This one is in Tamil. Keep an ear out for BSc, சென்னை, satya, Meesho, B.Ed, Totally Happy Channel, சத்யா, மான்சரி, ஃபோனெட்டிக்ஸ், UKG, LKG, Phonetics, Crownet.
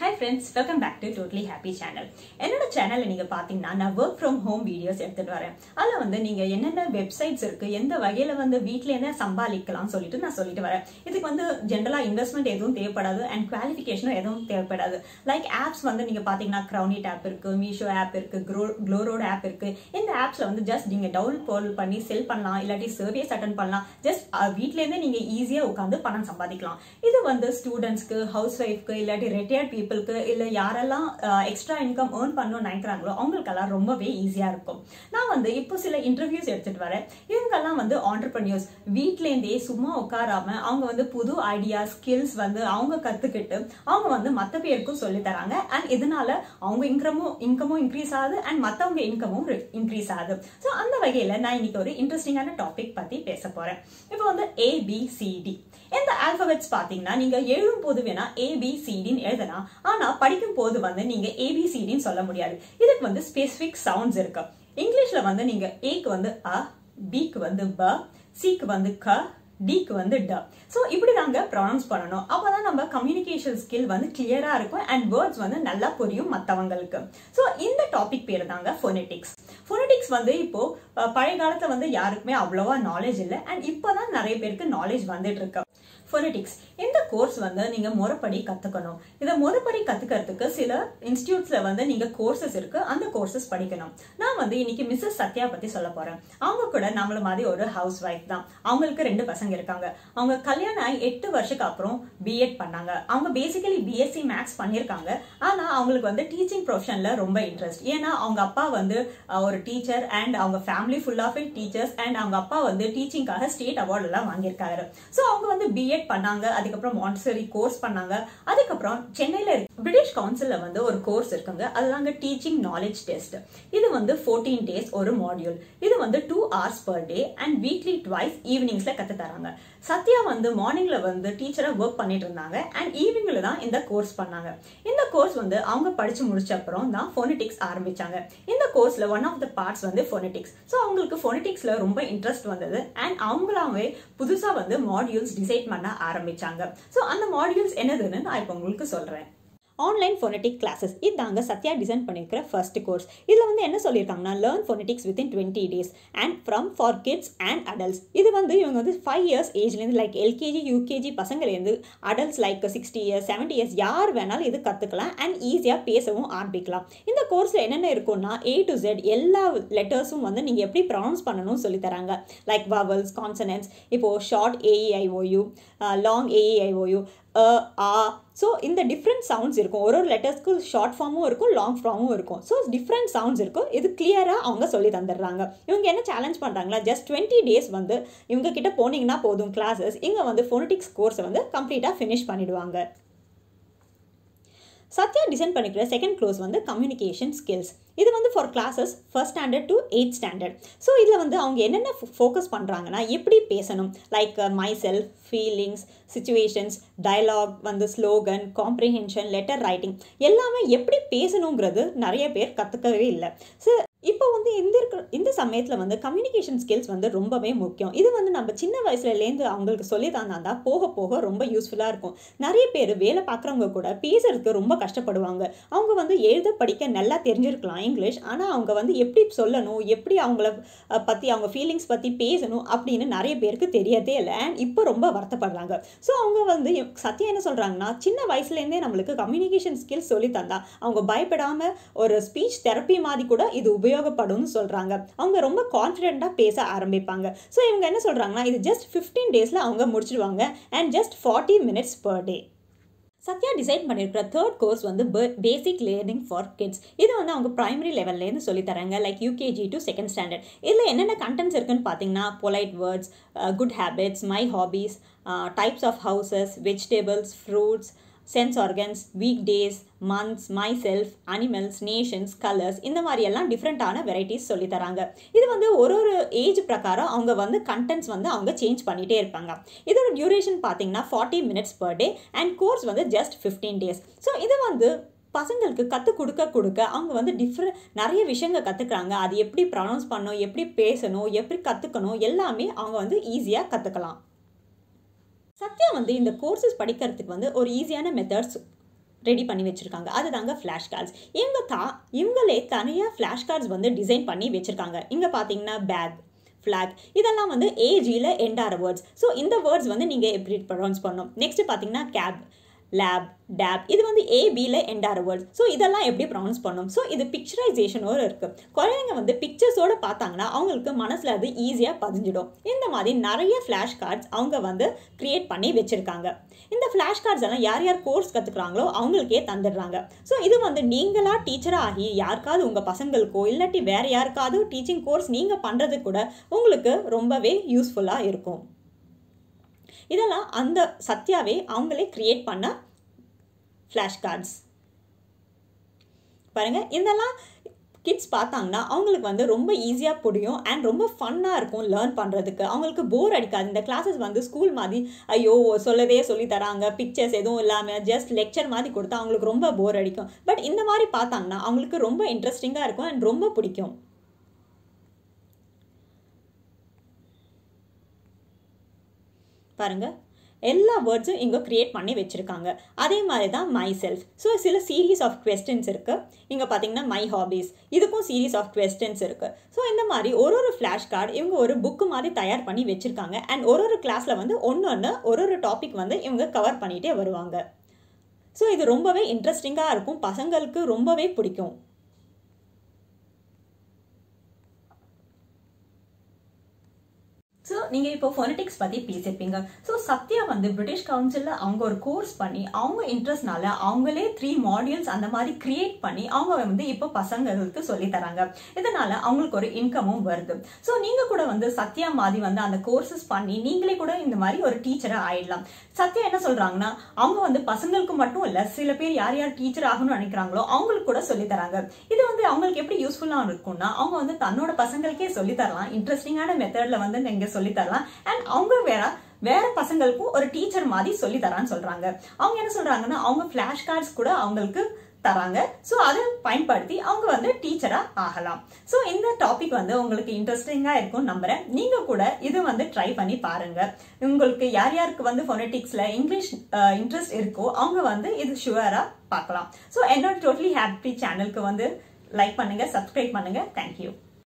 Hi friends, welcome back to Totally Happy Channel. என்னோட சேனல்ல நீங்க பாத்தீங்கன்னா நான் work from home videos எடுத்துட்டு வரேன். அதுல வந்து நீங்க என்னென்ன வெப்சைட்ஸ் இருக்கு, எந்த வகையில வந்து வீட்ல என்ன சம்பாதிக்கலாம்னு சொல்லிட்டு நான் சொல்லிட்டு வரேன். இதுக்கு வந்து ஜெனரலா இன்வெஸ்ட்மென்ட் எதுவும் தேவைப்படாது and குவாலிஃபிகேஷனும் எதுவும் தேவைப்படாது. லைக் ஆப்ஸ் வந்து நீங்க பாத்தீங்கன்னா Crownet ஆப் இருக்கு, Meesho ஆப் இருக்கு, Glowroad ஆப் இருக்கு. இந்த ஆப்ஸ்ல வந்து just நீங்க டவுன்லோட் பண்ணி செல் பண்ணலாம், இல்லாட்டி சர்வீஸ் அட்டெண்ட் பண்ணலாம். just வீட்ல இருந்தே நீங்க ஈஸியா உட்கார்ந்து பணம் சம்பாதிக்கலாம். இது வந்து ஸ்டூடண்ட்ஸ்க்கு, ஹவுஸ் வைஃப்க்கு, இல்லாட்டி ரிட்டையர்ட் இல்ல யாரெல்லாம் எக்ஸ்ட்ரா இன்கம் ஏர்ன் பண்ணணும் நினைக்கிறாங்களோ அவங்களுக்கெல்லாம் ரொம்பவே ஈஸியா இருக்கும். நான் வந்து இப்போ சில இன்டர்வியூஸ் எடுத்துட்டு வரேன். இவங்கெல்லாம் வந்து ஆண்டர்பிரனியர்ஸ், வீட்ல இருந்தே சும்மா உட்காராம அவங்க வந்து புது ஐடியா ஸ்கில்ஸ் வந்து அவங்க கத்துக்கிட்டு அவங்க வந்து மற்ற பேருக்கும் சொல்லி தராங்க. அண்ட் இதனால அவங்க இன்கமும் இன்க்ரீஸ் ஆகுது அண்ட் மற்றவங்க இன்கமும் இன்க்ரீஸ் ஆகுது. ஸோ அந்த வகையில நான் இன்னைக்கு ஒரு இன்ட்ரெஸ்டிங்கான டாபிக் பத்தி பேச போறேன். இப்போ வந்து ABCD இந்த ஆல்பபெட்ஸ் பாத்தீங்கன்னா நீங்க எழுதும் போது வேணா ABCDன்னு எழுதலாம். ஆனா படிக்கும் போது வந்து நீங்க ABCDன்னு சொல்ல முடியாது. இதுக்கு வந்து ஸ்பெசிபிக் சவுண்ட்ஸ் இருக்கு. இங்கிலீஷ்ல வந்து நீங்க ஏக்கு வந்து அ, பிக்கு வந்து ப, சிக்கு வந்து க, டிக்கு வந்து ட. ஸோ இப்படி நாங்க ப்ரொனவுன்ஸ் பண்ணணும். அப்பதான் நம்ம கம்யூனிகேஷன் ஸ்கில் வந்து கிளியரா இருக்கும் அண்ட் வேர்ட்ஸ் வந்து நல்லா புரியும் மற்றவங்களுக்கு. ஸோ இந்த டாபிக் பேரு தாங்க ஃபோனெட்டிக்ஸ். ஃபோனெட்டிக்ஸ் வந்து இப்போ பழைய காலத்துல வந்து யாருக்குமே அவ்வளவா நாலேஜ் இல்லை அண்ட் இப்பதான் நிறைய பேருக்கு நாலேஜ் வந்துட்டு இருக்கு. ஃபோனெட்டிக்ஸ் இந்த கோர்ஸ் வந்து நீங்க முறைப்படி கத்துக்கணும். இதை முறைப்படி கத்துக்கிறதுக்கு சில இன்ஸ்டியூட்ஸ்ல வந்து நீங்க கோர்சஸ் இருக்கு, அந்த கோர்சஸ் படிக்கணும். நான் வந்து இன்னைக்கு மிஸ்ஸஸ் சத்யா பத்தி சொல்ல போறேன். அவங்க கூட நம்மள மாதிரி ஒரு ஹவுஸ் வைஃப் தான். அவங்களுக்கு 2 பசங்க இருக்காங்க. அவங்க கல்யாணம் ஆகி 8 வருஷத்துக்கு அப்புறம் B.Ed பண்ணாங்க. அவங்க பேசிக்கலி BSc மேக்ஸ் பண்ணிருக்காங்க. ஆனா அவங்களுக்கு வந்து டீச்சிங் ப்ரொஃபஷன்ல ரொம்ப இன்ட்ரெஸ்ட். ஏன்னா அவங்க அப்பா வந்து ஒரு டீச்சர் அண்ட் அவங்க family full of teachers and அவங்க அப்பா வந்து டீச்சிங்காக ஸ்டேட் அவார்ட் எல்லாம் வாங்கியிருக்காரு. ஸோ அவங்க வந்து B.Ed பண்ணாங்க, அதுக்கப்புறம் மான்சரி கோர்ஸ் பண்ணாங்க. அதுக்கப்புறம் சென்னையில பிரிட்டிஷ் கவுன்சில்ல வந்து ஒரு கோர்ஸ் இருக்குங்க, அதுதாங்க டீச்சிங் நாலேஜ் டெஸ்ட். இது வந்து 14 டேஸ் ஒரு மாடியூல். இது வந்து 2 hours per day and weekly twice ஈவினிங்ஸ்ல கத்து தராங்க. சத்யா வந்து மார்னிங்ல வந்து டீச்சரா ஒர்க் பண்ணிட்டு இருந்தாங்க அண்ட் ஈவினிங்ல தான் இந்த கோர்ஸ் பண்ணாங்க. இந்த கோர்ஸ் வந்து அவங்க படிச்சு முடிச்ச அப்புறம் தான் ஃபோனெட்டிக்ஸ் ஆரம்பிச்சாங்க. இந்த கோர்ஸ்ல ஒன் ஆஃப் த பார்ட்ஸ் வந்து ஃபோனெட்டிக்ஸ். ஸோ அவங்களுக்கு ஃபோனெட்டிக்ஸ்ல ரொம்ப இன்ட்ரெஸ்ட் வந்தது அண்ட் அவங்களாவே புதுசா வந்து மாடியூல்ஸ் டிசைட் பண்ண ஆரம்பிச்சாங்க. சோ அந்த மாடியூல்ஸ் என்னதுன்னு நான் இப்ப உங்களுக்கு சொல்றேன். ஆன்லைன் ஃபோனெட்டிக் கிளாஸஸ் இதாங்க சத்யா டிசைன் பண்ணியிருக்கிற ஃபர்ஸ்ட் கோர்ஸ். இதில் வந்து என்ன சொல்லியிருக்காங்கன்னா learn ஃபோனெட்டிக்ஸ் within 20 days and from for kids and adults. இது வந்து இவங்க வந்து 5 இயர்ஸ் ஏஜ்லேருந்து லைக் LKG UKG பசங்கள்லேருந்து அடல்ட்ஸ் லைக் 60 இயர்ஸ் 70 இயர்ஸ் யார் வேணாலும் இது கற்றுக்கலாம் அண்ட் ஈஸியாக பேசவும் ஆரம்பிக்கலாம். இந்த கோர்ஸில் என்னென்ன இருக்கும்னா A to Z எல்லா லெட்டர்ஸும் வந்து நீங்கள் எப்படி ப்ரொனவுன்ஸ் பண்ணணும்னு சொல்லித்தராங்க. லைக் வவல்ஸ், கான்சனன்ஸ், இப்போது short AEIOU, long AEIOU, so இந்த டிஃப்ரெண்ட் சவுண்ட்ஸ் இருக்கும். ஒரு லெட்டர்ஸ்க்கு ஷார்ட் ஃபார்மும் இருக்கும், லாங் ஃபார்மும் இருக்கும். ஸோ டிஃப்ரெண்ட் சவுண்ட்ஸ் இருக்கும். இது கிளியராக அவங்க சொல்லி தந்துடுறாங்க. இவங்க என்ன சேலஞ்ச் பண்ணுறாங்களா, ஜஸ்ட் 20 டேஸ் வந்து இவங்க கிட்ட போனீங்கன்னா போதும் கிளாஸஸ், இங்கே வந்து ஃபோனெட்டிக்ஸ் கோர்ஸை வந்து கம்ப்ளீட்டாக ஃபினிஷ் பண்ணிடுவாங்க. சத்யா டிசைன் பண்ணிக்கிற செகண்ட் கோர்ஸ் வந்து கம்யூனிகேஷன் ஸ்கில்ஸ். இது வந்து for classes 1st standard to 8th standard. So இதில் வந்து அவங்க என்னென்ன ஃபோக்கஸ் பண்ணுறாங்கன்னா எப்படி பேசணும், like myself, feelings, situations, dialogue, வந்து ஸ்லோகன், காம்ப்ரிஹென்ஷன், லெட்டர் ரைட்டிங் எல்லாமே எப்படி பேசணுங்கிறது நிறைய பேர் கற்றுக்கவே இல்லை. ஸோ இப்போ வந்து இந்த சமயத்தில் வந்து கம்யூனிகேஷன் ஸ்கில்ஸ் வந்து ரொம்பவே முக்கியம். இது வந்து நம்ம சின்ன வயசுலேருந்து அவங்களுக்கு சொல்லி தந்தாதான் போக போக ரொம்ப யூஸ்ஃபுல்லாக இருக்கும். நிறைய பேர் வேலை பார்க்குறவங்க கூட பேசுறதுக்கு ரொம்ப கஷ்டப்படுவாங்க. அவங்க வந்து எழுத படிக்க நல்லா தெரிஞ்சிருக்கலாம் இங்கிலீஷ், ஆனால் அவங்க வந்து எப்படி சொல்லணும், எப்படி அவங்கள பற்றி அவங்க ஃபீலிங்ஸ் பற்றி பேசணும் அப்படின்னு நிறைய பேருக்கு தெரியதே இல்லை அண்ட் இப்போ ரொம்ப வருத்தப்படுறாங்க. ஸோ அவங்க வந்து சத்யா என்ன சொல்கிறாங்கன்னா சின்ன வயசுலேருந்தே நம்மளுக்கு கம்யூனிகேஷன் ஸ்கில்ஸ் சொல்லி தந்தா அவங்க பயப்படாமல் ஒரு ஸ்பீச் தெரப்பி மாதிரி கூட இது உபயோகப்படும் சொல்றாங்க. அவங்க ரொம்ப கான்ஃபிடென்ட்டா பேச ஆரம்பிப்பாங்க. ஸோ இவங்க என்ன சொல்றாங்கன்னா இது ஜஸ்ட் 15 டேஸ்ல அவங்க முடிச்சிடுவாங்க and just 40 minutes per day. சத்யா design பண்ணியிருக்கிற தேர்ட் கோர்ஸ் வந்து பேசிக் லேர்னிங் ஃபார் கிட்ஸ். இது வந்து அவங்க ப்ரைமரி லெவல்லேருந்து சொல்லித்தராங்க, like UKG to 2nd standard. இதில் என்னென்ன கண்டென்ட்ஸ் இருக்குன்னு பார்த்தீங்கன்னா polite words, good habits, my hobbies, types of houses, vegetables, fruits, sense organs, weekdays, months, myself, animals, nations, colours, இந்த மாதிரி எல்லாம் டிஃப்ரெண்ட்டான வெரைட்டிஸ் சொல்லி தராங்க. இது வந்து ஒரு ஏஜ் பிரகாரம் அவங்க வந்து கண்டென்ட்ஸ் வந்து அவங்க சேஞ்ச் பண்ணிகிட்டே இருப்பாங்க. இதோட டியூரேஷன் பார்த்தீங்கன்னா 40 minutes per day and course வந்து ஜஸ்ட் 15 டேஸ். ஸோ இது வந்து பசங்களுக்கு கற்றுக் கொடுக்க கொடுக்க அவங்க வந்து நிறைய விஷயங்கள் கற்றுக்குறாங்க. அது எப்படி ப்ரொனவுன்ஸ் பண்ணணும், எப்படி பேசணும், எப்படி கற்றுக்கணும் எல்லாமே அவங்க வந்து ஈஸியாக கற்றுக்கலாம். சத்யா வந்து இந்த கோர்சஸ் படிக்கிறதுக்கு வந்து ஒரு ஈஸியான மெத்தட்ஸ் रेडी पड़ी वजह अगर फ्लैश कार्ड्स इवंगे तनिया फ्लैश कार्ड्स वो डिजाइन पड़ी वजह इं पाती बैग फ्लैग इतना वो एजिल एंड आर वर्ड्स सो इत वर्ड्स वो नहीं प्रोनौंस पड़ो नेक्स्ट पाती कैब लैब डैब इत वो AVL and are words so इतना एप्पी प्रोनौंस पड़ो सो इत पिक्चराइजेशनोड़ कुछ पिक्चर्सोड़ पाता मनस ईसिया पदंजिड़ो इतमी नरिया फ्लैश कार्ड्स वो क्रिएट पड़ी वजह இந்த ஃப்ளாஷ் கார்ட்ஸ் யார் யார் கோர்ஸ் கத்துக்கறாங்களோ அவங்களுக்கே தந்துடுறாங்க சோ இது வந்து நீங்களா டீச்சரா ஆகி யார்காவது உங்க பசங்களுக்கோ இல்லட்டி வேற யார்காவது டீச்சிங் கோர்ஸ் நீங்க பண்றது கூட உங்களுக்கு ரொம்பவே யூஸ்ஃபுல்லா இருக்கும் இதெல்லாம் அந்த சத்யாவே அவங்களே கிரியேட் பண்ண ஃப்ளாஷ் கார்ட்ஸ் பாருங்க இதெல்லாம் किड्स पातांगना अवंगलुक्कु रोम्ब ईसिया पुडियुम अंड रोम्ब फन्ना इरुक्कुम लर्न पण्णरदुक्कु अवंगलुक्कु बोर अडिक्कादु इंद क्लासेस वंदु स्कूल मादि अय्यो सोल्लदे सोल्लि तरांगा पिक्चर्स एदुवुम इल्लामा जस्ट लेक्चर मादि कोडुत्ता अवंगलुक्कु रोम्ब बोर अडिक्कुम बट इंद मादि पातांगना अवंगलुक्कु रोम्ब इंटरेस्टिंगा इरुक्कुम अंड रोम्ब पिडिक्कुम पारुंगा எல்லா வேர்ட்ஸும் இங்க கிரியேட் பண்ணி வெச்சிருக்காங்க அதே மாதிரி தான் மை செல்ஃப் சோ சில சீரிஸ் ஆஃப் क्वेश्चंस இருக்கு இங்க பாத்தீங்கன்னா மை ஹாபிஸ் இதுக்கும் சீரிஸ் ஆஃப் क्वेश्चंस இருக்கு சோ இந்த மாதிரி ஒரு ஃபிளாஷ் கார்டு இவங்க ஒரு புக் மாதிரி தயார் பண்ணி வெச்சிருக்காங்க அண்ட் ஒரு கிளாஸ்ல வந்து ஒரு டாபிக் வந்து இவங்க கவர் பண்ணிட்டே வருவாங்க சோ இது ரொம்பவே இன்ட்ரஸ்டிங்கா இருக்கும் பசங்களுக்கு ரொம்பவே பிடிக்கும் सो नहीं फोनेटिक्स पता पेसिपींग सो सत्या वो ब्रिटिश काउंसिल और कोर्स पड़ी अगर इंटरेस्टनाले 3 मॉड्यूल्स अंदमारी क्रिएट पड़ी वो पसंद सोली तरांगा इदनाल अवंगलुक्कु ओरु इनकम वरुदु सो नींगा कूड वंदु सत्या मादि वंदु अंद कोर्सेस पन्नी नींगले कूड इंद मारी ओरु टीचर आयिडलाम सत्या एन्ना सोल्रांगना अवंग वंदु पसंगलुक्कु मट्टुम इल्ल सिल पेर यार यार टीचर आगणुम निனைக்கறாங்களோ अवंगलुक्कु कूड सोली तरांगा इदु वंदु अवंगलुक्कु एप्पडी यूस्फुल्ला इरुक्कुमना अवंग वंदु तन्नோட பசங்களுக்கே சொல்லி தரலாம் இன்ட்ரஸ்டிங்கான மெத்தட்ல வந்து நீங்க சொல்லி தரலாம் அண்ட் அவங்க வேற பசங்களுக்கு ஒரு டீச்சர் மாதிரி சொல்லி தரான்னு சொல்றாங்க அவங்க என்ன சொல்றாங்கன்னா அவங்க ஃபிளாஷ் கார்ட்ஸ் கூட அவங்களுக்கு தராங்க சோ அதை பயன்படுத்தி அவங்க வந்து டீச்சரா ஆகலாம் சோ இந்த டாபிக் வந்து உங்களுக்கு இன்ட்ரஸ்டிங்கா இருக்கும் நம்புறேன் நீங்க கூட இது வந்து ட்ரை பண்ணி பாருங்க உங்களுக்கு யார் யாருக்கு வந்து ஃபோனடிக்ஸ்ல இங்கிலீஷ் இன்ட்ரஸ்ட் இருக்கோ அவங்க வந்து இது ஷுவரா பார்க்கலாம் சோ என்னோட டோட்டலி ஹாப்பி சேனலுக்கு வந்து லைக் பண்ணுங்க சப்ஸ்கிரைப் பண்ணுங்க थैंक यू